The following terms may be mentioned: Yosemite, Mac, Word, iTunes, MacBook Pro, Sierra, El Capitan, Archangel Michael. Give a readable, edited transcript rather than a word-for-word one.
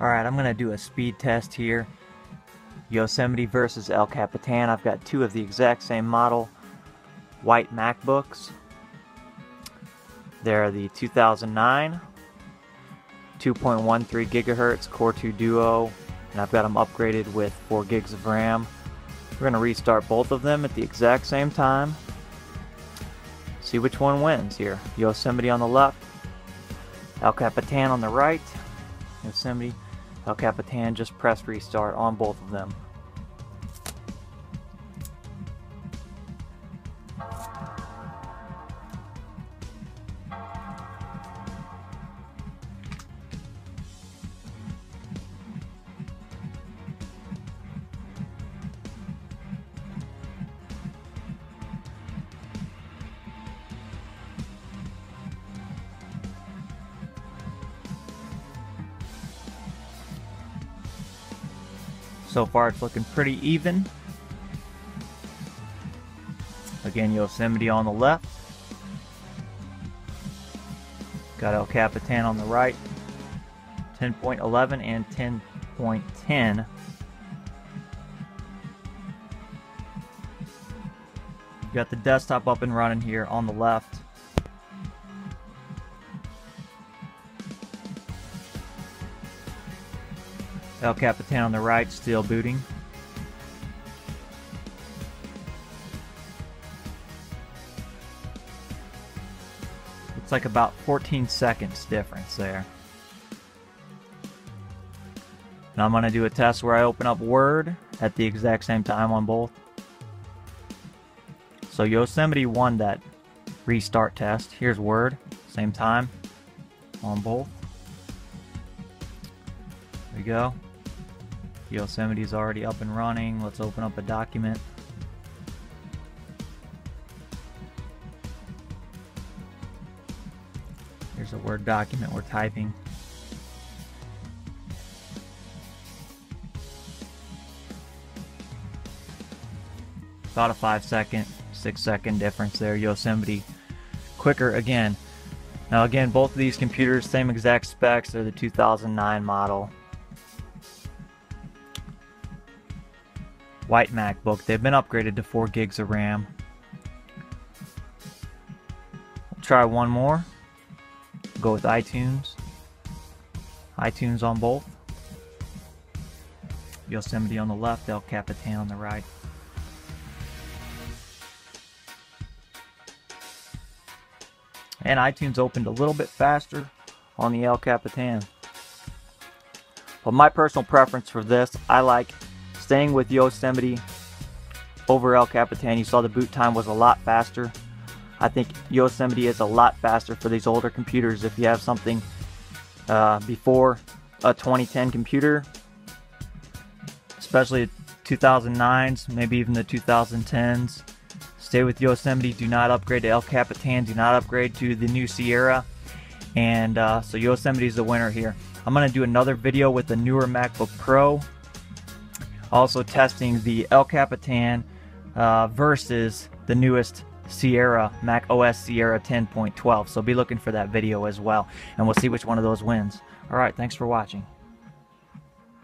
Alright, I'm going to do a speed test here. Yosemite versus El Capitan. I've got two of the exact same model white MacBooks. They're the 2009 2.13 gigahertz Core 2 Duo, and I've got them upgraded with 4 gigs of RAM. We're going to restart both of them at the exact same time. See which one wins here. Yosemite on the left, El Capitan on the right. Yosemite, El Capitan, just press restart on both of them. So far it's looking pretty even. Again, Yosemite on the left. Got El Capitan on the right. 10.11 and 10.10. Got the desktop up and running here on the left. El Capitan on the right, still booting. It's like about 14 seconds difference there. Now I'm going to do a test where I open up Word at the exact same time on both. So Yosemite won that restart test. Here's Word, same time on both. There we go. Yosemite's already up and running. Let's open up a document. Here's a Word document we're typing. About a 5 second, 6 second difference there. Yosemite quicker again. Now again, both of these computers, same exact specs. They're the 2009 model. White MacBook. They've been upgraded to 4 gigs of RAM. We'll try one more. We'll go with iTunes. iTunes on both. Yosemite on the left, El Capitan on the right. And iTunes opened a little bit faster on the El Capitan. But my personal preference for this, I like staying with Yosemite over El Capitan. You saw the boot time was a lot faster. I think Yosemite is a lot faster for these older computers. If you have something before a 2010 computer, especially 2009s, maybe even the 2010s, stay with Yosemite. Do not upgrade to El Capitan. Do not upgrade to the new Sierra. And so Yosemite is the winner here. I'm going to do another video with the newer MacBook Pro. Also testing the El Capitan versus the newest Sierra, Mac OS Sierra 10.12. So be looking for that video as well, and we'll see which one of those wins. All right, thanks for watching.